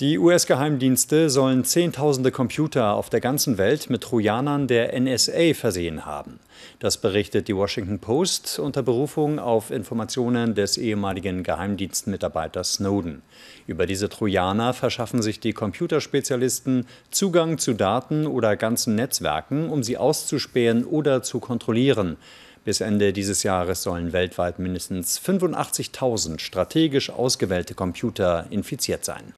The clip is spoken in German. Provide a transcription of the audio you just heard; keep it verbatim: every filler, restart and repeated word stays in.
Die U S-Geheimdienste sollen Zehntausende Computer auf der ganzen Welt mit Trojanern der N S A versehen haben. Das berichtet die Washington Post unter Berufung auf Informationen des ehemaligen Geheimdienstmitarbeiters Snowden. Über diese Trojaner verschaffen sich die Computerspezialisten Zugang zu Daten oder ganzen Netzwerken, um sie auszuspähen oder zu kontrollieren. Bis Ende dieses Jahres sollen weltweit mindestens fünfundachtzigtausend strategisch ausgewählte Computer infiziert sein.